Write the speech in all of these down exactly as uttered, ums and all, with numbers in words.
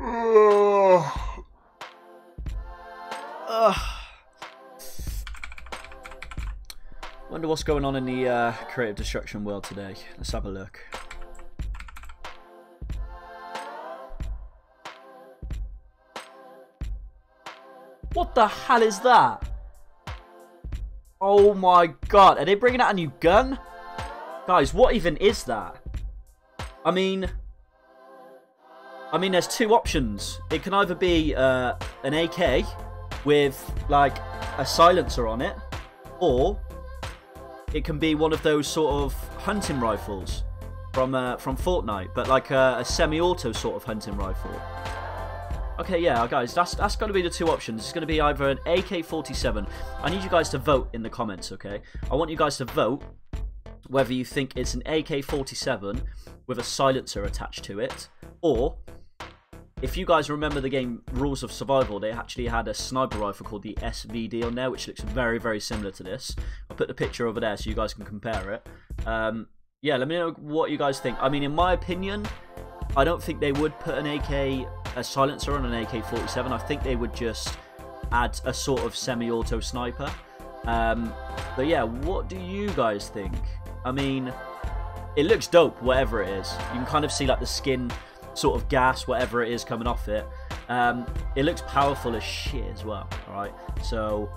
Oh. Ugh. Wonder what's going on in the uh, Creative Destruction world today. Let's have a look. What the hell is that? Oh my god, are they bringing out a new gun? Guys, what even is that? I mean... I mean, there's two options. It can either be uh, an A K with, like, a silencer on it, or... it can be one of those sort of hunting rifles from uh, from Fortnite, but like a, a semi-auto sort of hunting rifle. Okay, yeah, guys, that's that's going to be the two options. It's going to be either an A K forty-seven. I need you guys to vote in the comments, okay? I want you guys to vote whether you think it's an A K forty-seven with a silencer attached to it, or if you guys remember the game Rules of Survival, they actually had a sniper rifle called the S V D on there, which looks very, very similar to this. I'll put the picture over there so you guys can compare it. Um, yeah, let me know what you guys think. I mean, in my opinion, I don't think they would put an A K, a silencer on an A K forty-seven. I think they would just add a sort of semi-auto sniper. Um, but yeah, what do you guys think? I mean, it looks dope, whatever it is. You can kind of see like the skin... sort of gas, whatever it is coming off it. Um, it looks powerful as shit as well, alright? So,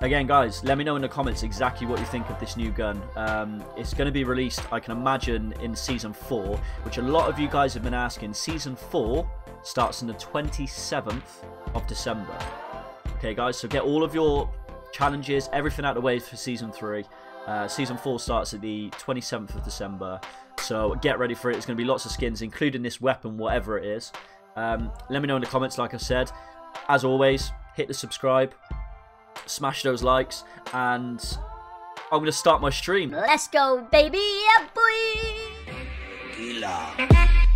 again, guys, let me know in the comments exactly what you think of this new gun. Um, it's going to be released, I can imagine, in Season four, which a lot of you guys have been asking. Season four starts on the twenty-seventh of December. Okay, guys, so get all of your challenges, everything out of the way for Season three. Uh, season four starts at the twenty-seventh of December, so get ready for it. It's going to be lots of skins, including this weapon, whatever it is. Um, let me know in the comments, like I said. As always, hit the subscribe, smash those likes, and I'm going to start my stream. Let's go, baby! Yeah, boy! Gila.